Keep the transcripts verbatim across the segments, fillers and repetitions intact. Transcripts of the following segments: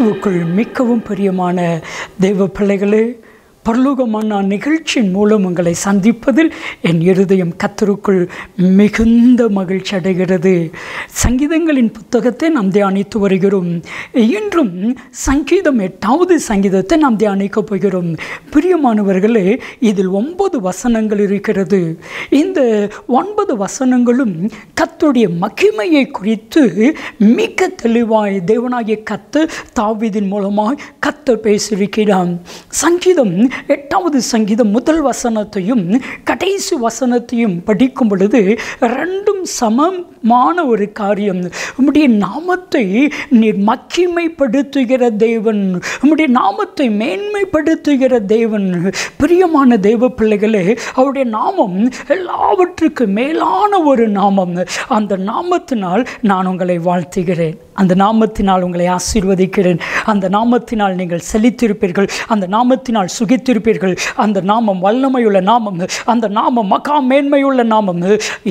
கிறிஸ்துவுக்குள் மிகவும் பிரியமான தெய்வ பிள்ளைகளே, பரலோக மன்னா நிகழ்ச்சியின் மூலம் உங்களை சந்திப்பதில் என் இருதயம் கர்த்தருக்குள் மிகுந்த மகிழ்ச்சி அடைகிறது. சங்கீதங்களின் புத்தகத்தை நாம் தியானித்து வருகிறோம். இன்றும் சங்கீதம் எட்டாவது சங்கீதத்தை நாம் தியானிக்கப் போகிறோம். பிரியமானவர்களே, இதில் ஒன்பது வசனங்கள் இருக்கிறது. இந்த ஒன்பது வசனங்களும் கர்த்தருடைய மகிமையை குறித்து மிக தெளிவாய் தேவனாகிய கர்த்தர் தாவீதின் மூலமாய் கர்த்தர் பேசியிருக்கிறார். சங்கீதம் எட்டாவது சங்கீதம் முதல் வசனத்தையும் கடைசி வசனத்தையும் படிக்கும் பொழுது ரெண்டும் சமமான ஒரு காரியம். உம்முடைய நாமத்தை நீர் மகிமைப்படுத்துகிற தேவன், உம்முடைய நாமத்தை மேன்மைப்படுத்துகிற தேவன். பிரியமான தேவ பிள்ளைகளே, அவருடைய நாமம் எல்லாவற்றுக்கு மேலான ஒரு நாமம். அந்த நாமத்தினால் நான் உங்களை வாழ்த்துகிறேன், அந்த நாமத்தினால் உங்களை ஆசீர்வதிக்கிறேன், அந்த நாமத்தினால் நீங்கள் செழித்திருப்பீர்கள், அந்த நாமத்தினால் சுகித்திருப்பீர்கள். அந்த நாமம் வல்லமையுள்ள நாமம், அந்த நாமம் மகா மேன்மையுள்ள நாமம்.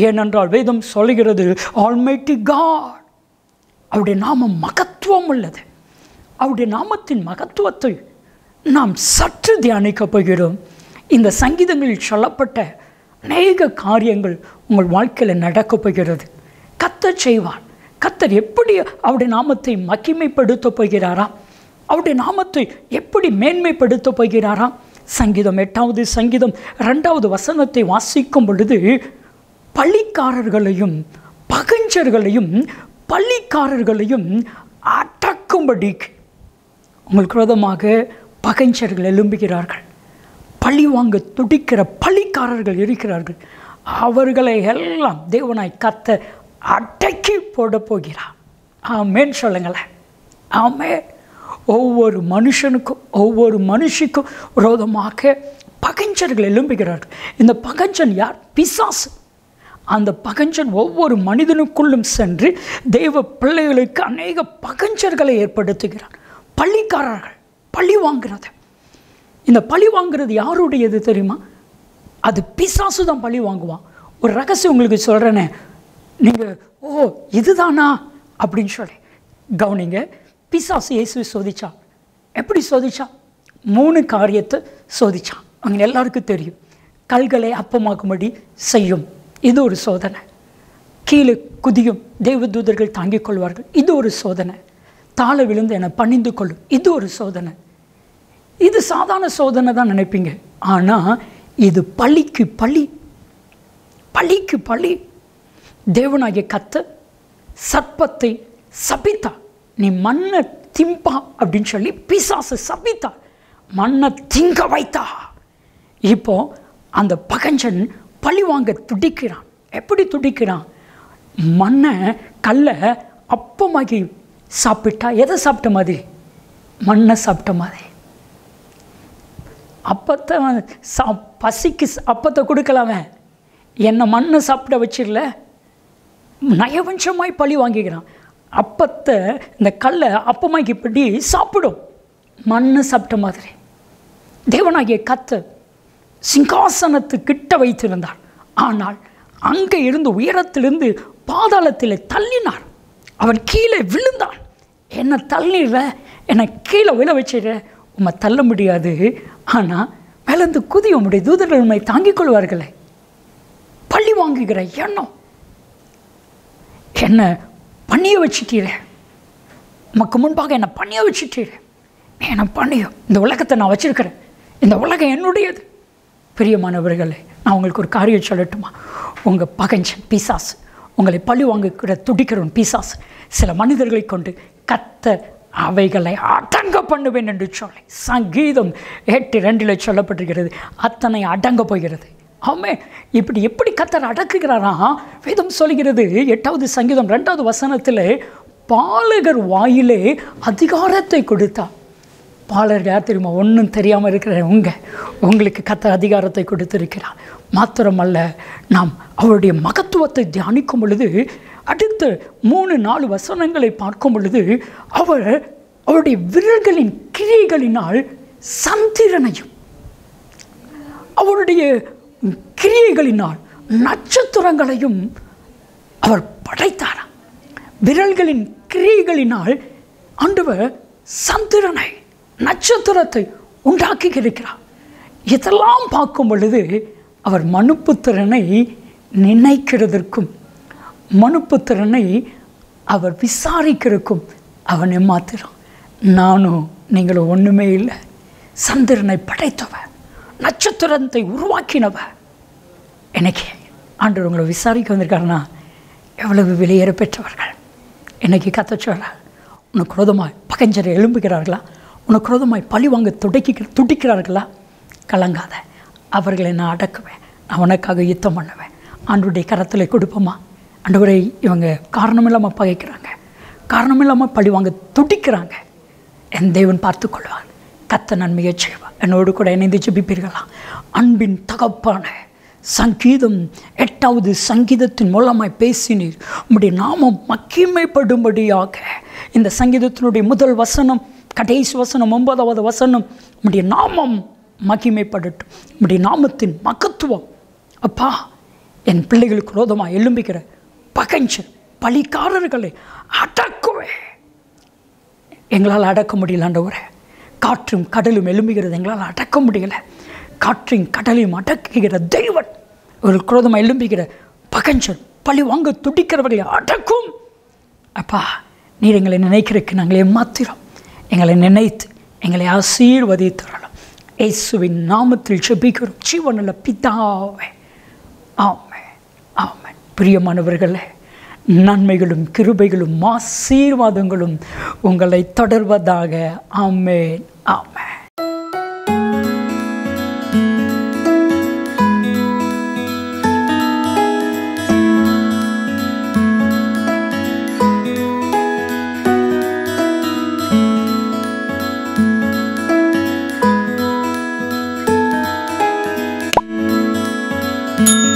ஏனென்றால் வேதம் சொல்கிறது, ஆல்மைட்டி காட், அவருடைய நாமம் மகத்துவம் உள்ளது. அவருடைய நாமத்தின் மகத்துவத்தை நாம் சற்று தியானிக்கப் போகிறோம். இந்த சங்கீதங்களில் சொல்லப்பட்ட அநேக காரியங்கள் உங்கள் வாழ்க்கையில் நடக்கப் போகிறது. கர்த்தர் செய்வார். கர்த்தர் எப்படி அவருடைய நாமத்தை மகிமைப்படுத்தப் போகிறாராம், அவருடைய நாமத்தை எப்படி மேன்மைப்படுத்தப் போகிறாராம். சங்கீதம் எட்டாவது சங்கீதம் ரெண்டாவது வசனத்தை வாசிக்கும் பொழுது, பழிக்காரர்களையும் பகஞ்சர்களையும் பழிக்காரர்களையும் அடக்கும்படி உங்களுக்கு விரோதமாக பகஞ்சர்கள் எழும்புகிறார்கள். பழி வாங்க துடிக்கிற பழிக்காரர்கள் இருக்கிறார்கள். அவர்களை எல்லாம் தேவனாய் கர்த்தர் அடக்கி போட போகிறார். ஆமேன் சொல்லுங்களேன், ஆமே. ஒவ்வொரு மனுஷனுக்கும் ஒவ்வொரு மனுஷிக்கும் விரோதமாக பகஞ்சர்கள் எழும்புகிறார்கள். இந்த பகஞ்சன் யார்? பிசாசு. அந்த பகஞ்சன் ஒவ்வொரு மனிதனுக்குள்ளும் சென்று தெய்வ பிள்ளைகளுக்கு அநேக பகஞ்சர்களை ஏற்படுத்துகிறார். பழிக்காரர்கள், பழி வாங்கிறது. இந்த பழி வாங்கிறது யாருடையது தெரியுமா? அது பிசாசு தான் பழி வாங்குவான். ஒரு ரகசியம் உங்களுக்கு சொல்கிறேனே, நீங்கள் ஓ இதுதானா அப்படின்னு சொல்லி கவனிங்க. பிசாசு இயேசுவை சோதித்தான். எப்படி சோதித்தான்? மூணு காரியத்தை சோதித்தான். அவங்க எல்லாருக்கும் தெரியும். கல்களை அப்பமாக்கும்படி செய்யும், இது ஒரு சோதனை. கீழே குதியும், தேவதூதர்கள் தாங்கிக் கொள்வார்கள், இது ஒரு சோதனை. தாழ விழுந்து என பணிந்து கொள்ளும், இது ஒரு சோதனை. இது சாதாரண சோதனை தான் நினைப்பீங்க. ஆனால் இது பழிக்கு பழி, பழிக்கு பழி. தேவனாகிய கர்த்தர் சர்ப்பத்தை சபித்தா, நீ மண்ணை திம்பா அப்படின்னு சொல்லி பிசாசு சபித்தா, மண்ணை திங்க வைத்தா. இப்போ அந்த பகஞ்சன் பழி வாங்க துடிக்கிறான். எப்படி துடிக்கிறான்? மண்ணை கல்லை அப்பமாகி சாப்பிட்டா எதை சாப்பிட்ட மாதிரி? மண்ணை சாப்பிட்ட மாதிரி. அப்பத்தை சா பசிக்கு அப்பத்தை கொடுக்கலாமே, என்னை மண்ணை சாப்பிட வச்சிடல. நயவஞ்சமாய் பழி வாங்கிக்கிறான். அப்பத்தை இந்த கல்லை அப்பமாக்கி இப்படி சாப்பிடும், மண்ணை சாப்பிட்ட மாதிரி. தேவனாகிய கர்த்தர் சிங்காசனத்து கிட்ட வைத்திருந்தார். ஆனால் அங்கே இருந்து உயரத்திலிருந்து பாதாளத்தில் தள்ளினார். அவன் கீழே விழுந்தான். என்னை தள்ளிடுற, என்னை கீழே விழ வச்சிடுற, உம்மை தள்ள முடியாது, ஆனால் மேலேருந்து குதிய முடியும், தூதர்கள் உண்மை தாங்கிக் கொள்வார்களே. பழி வாங்குகிற எண்ணம், என்னை பண்ணிய வச்சுட்டீரேன், உமக்கு முன்பாக என்னை பண்ணிய வச்சுட்டீரேன், என்னை பண்ணியும் இந்த உலகத்தை நான் வச்சுருக்கிறேன், இந்த உலகம் என்னுடையது. பிரியமானவர்களே, நான் உங்களுக்கு ஒரு காரியம் சொல்லட்டுமா? உங்கள் பகஞ்சன் பிசாசு, உங்களை பழி வாங்கிக்கிற துடிக்கிறவன் பிசாசு, சில மனிதர்களை கொண்டு கர்த்தர் அவைகளை அடங்க பண்ணுவேன் என்று சொல்லி சங்கீதம் எட்டு ரெண்டில் சொல்லப்பட்டிருக்கிறது. அத்தனை அடங்க போகிறது. ஆமே. இப்படி எப்படி கர்த்தர் அடக்குகிறாரா? வேதம் சொல்கிறது எட்டாவது சங்கீதம் ரெண்டாவது வசனத்தில், பாலகர் வாயிலே அதிகாரத்தை கொடுத்தார். பாலகர் யார் தெரியுமா? ஒன்றும் தெரியாமல் இருக்கிற உங்க உங்களுக்கு கர்த்தர் அதிகாரத்தை கொடுத்திருக்கிறார். மாத்திரமல்ல, நாம் அவருடைய மகத்துவத்தை தியானிக்கும் பொழுது அடுத்த மூணு நாலு வசனங்களை பார்க்கும் பொழுது, அவர் அவருடைய விரல்களின் கிரியைகளினால் சந்திரனையும் அவருடைய கிரியைகளினால் நட்சத்திரங்களையும் அவர் படைத்தாராம். விரல்களின் கிரியைகளினால் ஆண்டவர் சந்திரனை நட்சத்திரத்தை உண்டாக்கி இருக்கிறார். இதெல்லாம் பார்க்கும் பொழுது அவர் மனுப்புத்திறனை நினைக்கிறதற்கும் மனுப்புத்திறனை அவர் விசாரிக்கிறதுக்கும் அவனை மாத்திரம். நானும் நீங்களும் ஒன்றுமே இல்லை. சந்திரனை படைத்தவ, நட்சத்திரத்தை உருவாக்கினவ எனக்கு ஆண்டவர் உங்களை விசாரிக்க வந்திருக்காருன்னா எவ்வளவு விலையேற பெற்றவர்கள். என்னைக்கு கத்த சொல்கிறார், உனக்கு குரோதமாய் பகைஞரை எழும்புகிறார்களா, உனக்கு குரோதமாய் பழி வாங்க துடைக்க துடிக்கிறார்களா, கலங்காத, அவர்களை நான் அடக்குவேன், நான் உனக்காக யுத்தம் பண்ணுவேன். ஆண்டவருடைய கரத்தில் கொடுப்போமா? ஆண்டவரை இவங்க காரணமில்லாமல் பகைக்கிறாங்க, காரணமில்லாமல் பழி வாங்க துடிக்கிறாங்க, என் தேவன் பார்த்து கொள்வார், கத்த நன்மையை செய்வார். என்னோடு கூட இணைந்து ஜெபிப்பீர்களா? அன்பின் தகப்பான, சங்கீதம் எட்டாவது சங்கீதத்தின் மூலமாய் பேசினீர், உம்முடைய நாமம் மகிமைப்படும்படியாக. இந்த சங்கீதத்தினுடைய முதல் வசனம், கடைசி வசனம், ஒன்பதாவது வசனம், உம்முடைய நாமம் மகிமைப்படட்டும், உம்முடைய நாமத்தின் மகத்துவம். அப்பா, என் பிள்ளைகளுக்கு விரோதமாக எழும்புகிற பகைஞர் பழிக்காரர்களை அடக்குவே. எங்களால் அடக்க முடியலாண்டவரை, காற்றும் கடலும் எழும்புகிறது எங்களால் அடக்க முடியலை. காற்றின் கடலையும் அடக்குகிற தெய்வன், ஒரு குரோதமாக எழும்புகிற பகஞ்சன் பழி வாங்க துடிக்கிறவர்களை அடக்கும். அப்பா, நீர் எங்களை நினைக்கிறதுக்கு நாங்களே மாத்திரம் எங்களை நினைத்து எங்களை ஆசீர்வதித்தரலாம். இயேசுவின் நாமத்தில் ஜெபிக்கிறோம் ஜீவனுள்ள பிதாவே, ஆமே, ஆமே. பிரியமானவர்களே, நன்மைகளும் கிருபைகளும் ஆசீர்வாதங்களும் உங்களை தொடர்வதாக. ஆமேன், ஆமேன். Thank you.